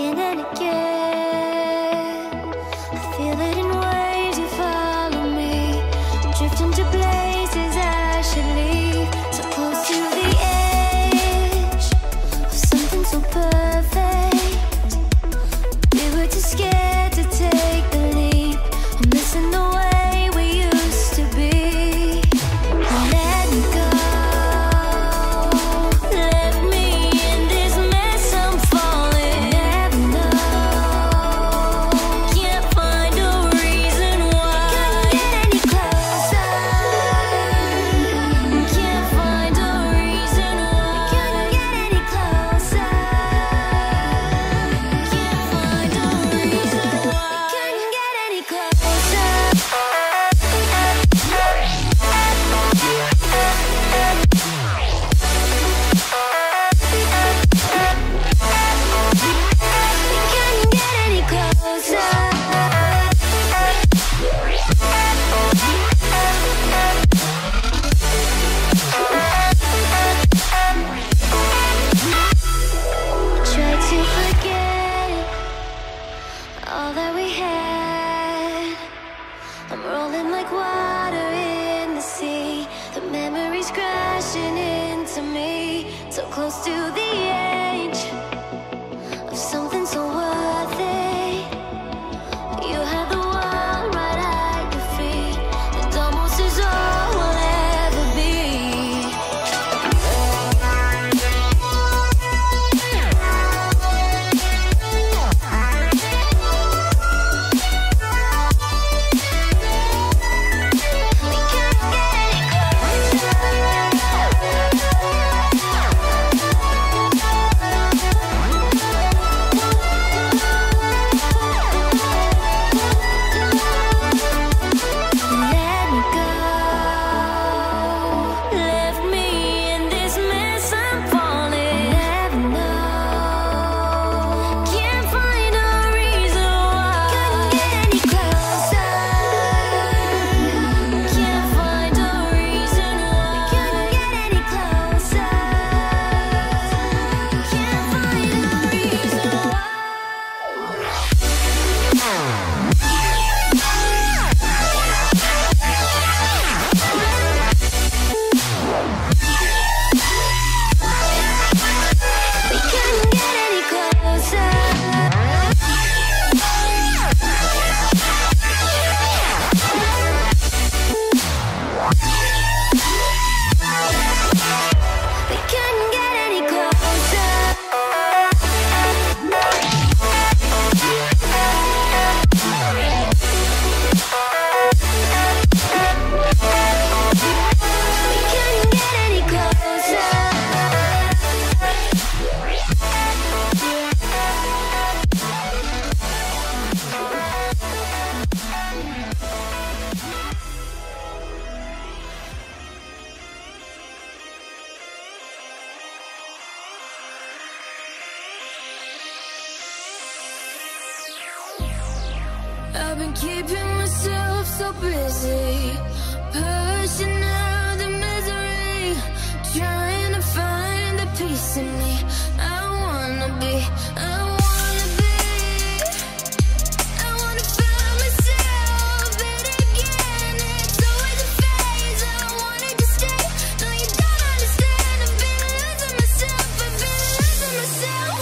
again and again. I feel it in waves you follow me, drifting to places I should leave. So close to the edge of something so perfect, we were too scared to take the leap. I'm missing the way we used to be. Let me go, let me in this mess I'm falling. Never know, can't find a reason why. Can't get any closer, can't find a reason why. Can't get any closer, can't find a reason why. Can't get any closer. All that we had, I'm rolling like water in the sea. The memories crashing into me, so close to the edge of something so worth it. You had the world right at your feet, and almost is all we'll ever be. We can't get any closer. Let me go, left me in this mess I'm falling. Never know, can't find a reason why. Couldn't get any closer, can't find a reason why. Couldn't get any closer, can't find a reason why. We couldn't get any closer. We couldn't get any I've been keeping myself so busy, pushing out the misery, trying to find the peace in me. I wanna find myself in again. It's always a phase, I wanted to stay. No, you don't understand, I've been losing myself, I've been losing myself.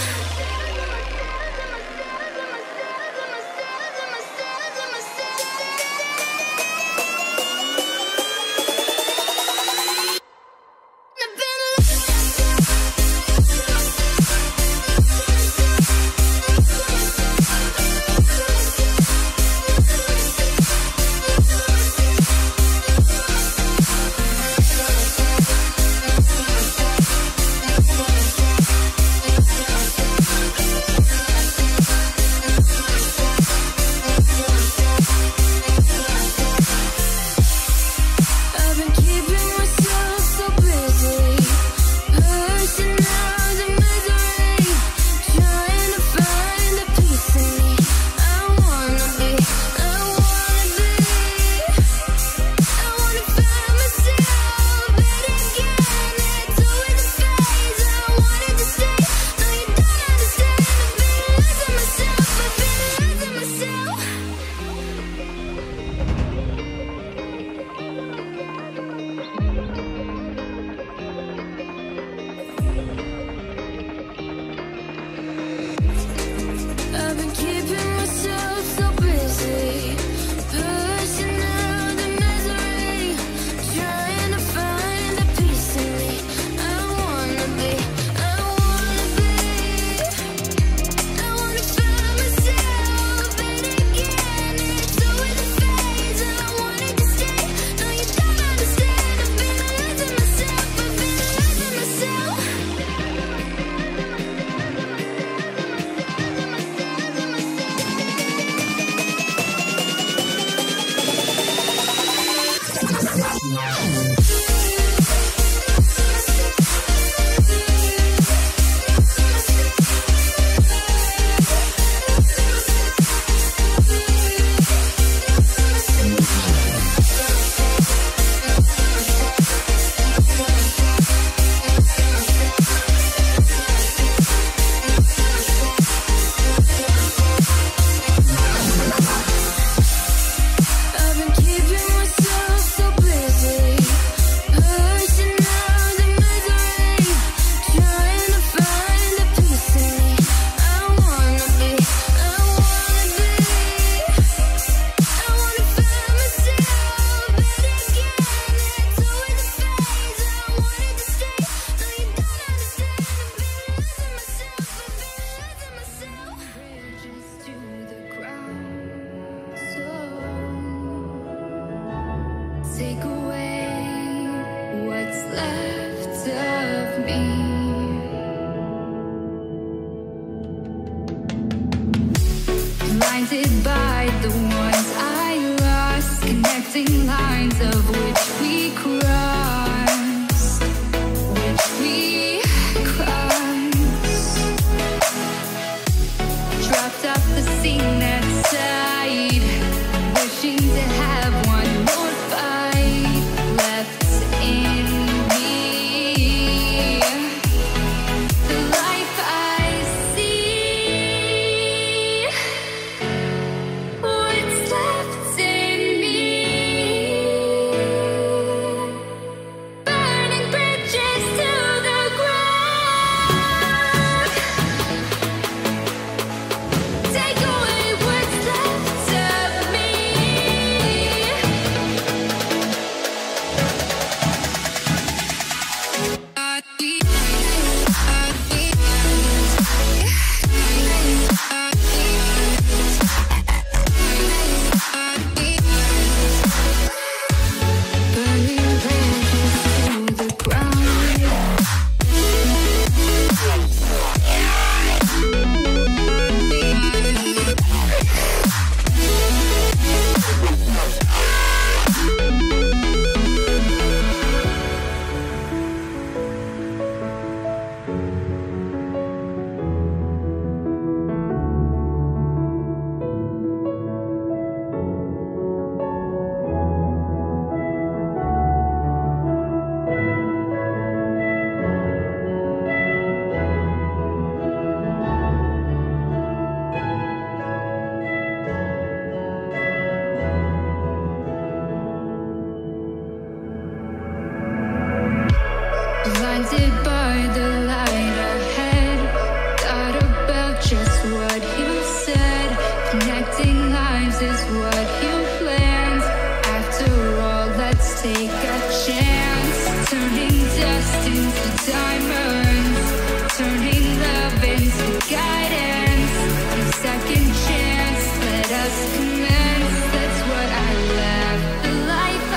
blinded by the ones I lost, connecting lines of which we crossed, which we crossed. Dropped off the scene that side, wishing to have one more fight left in me. The life I see, what's left in me, burning bridges to the ground. Take away what's left of me. Blinded by the light ahead, thought about just what you said. Connecting lives is what you planned. After all, let's take a chance. Turning dust into diamonds, turning love into guidance. A second chance, let us commence. That's what I left, the life I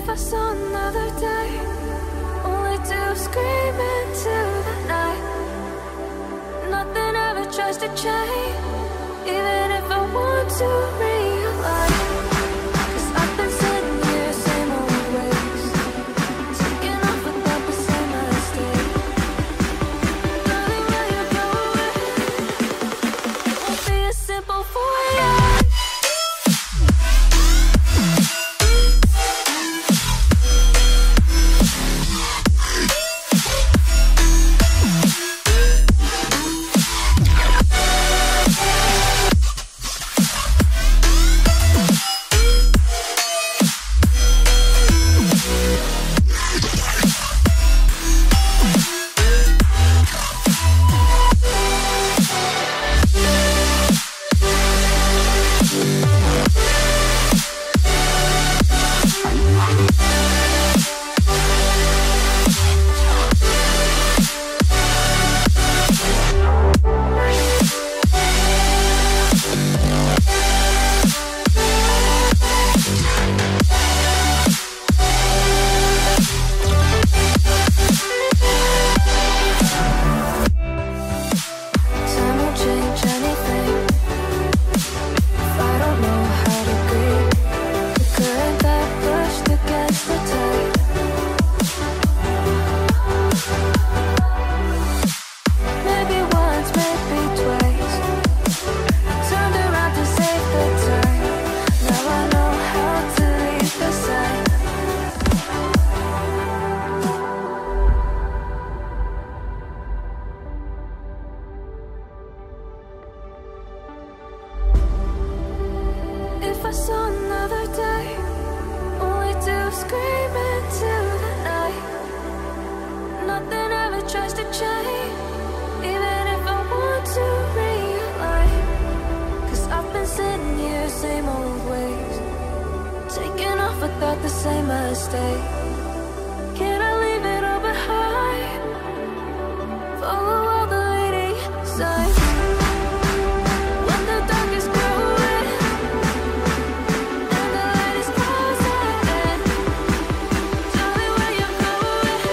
I saw another day, only to scream into the night. Nothing ever tries to change, even if I want to realize. Be a simple voice. Without the same mistake, can I leave it all behind? Follow all the leading signs. When the dark is growing and the light is closing in, tell me where you're going.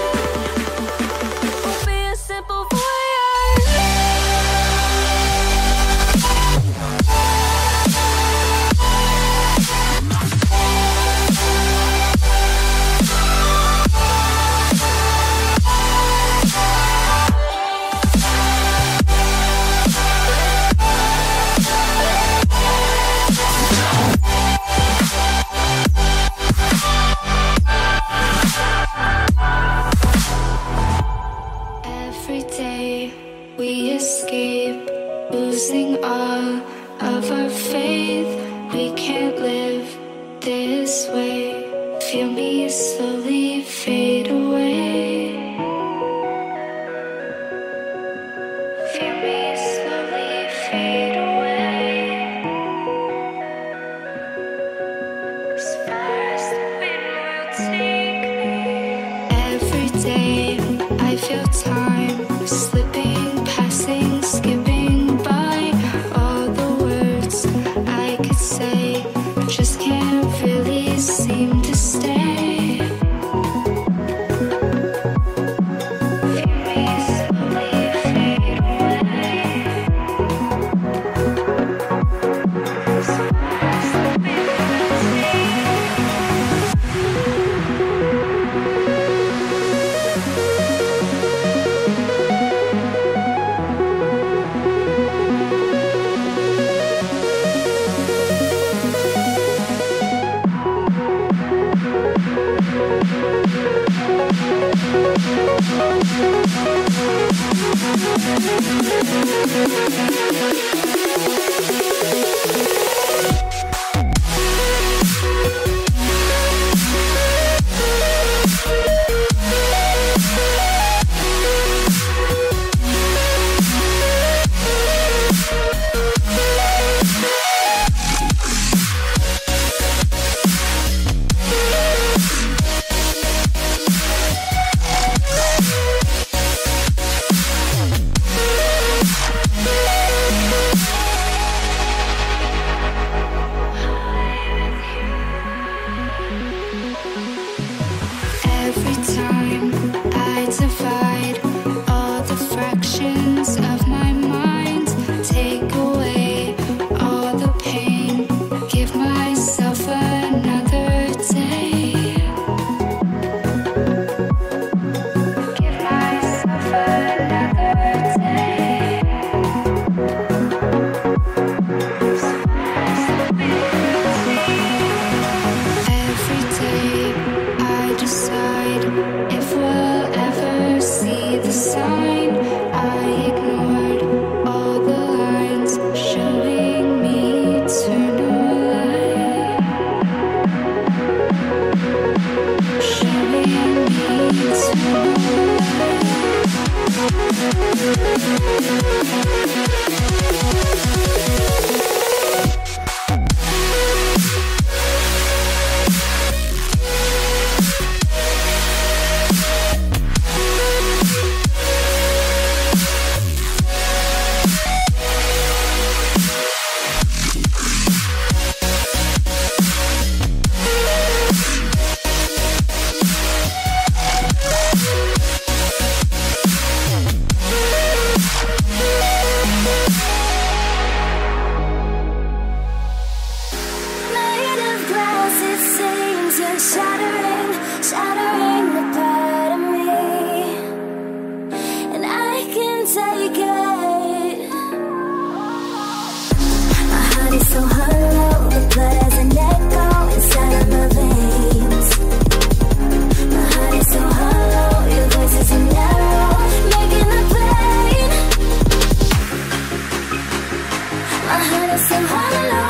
It won't be a simple I'm hollow.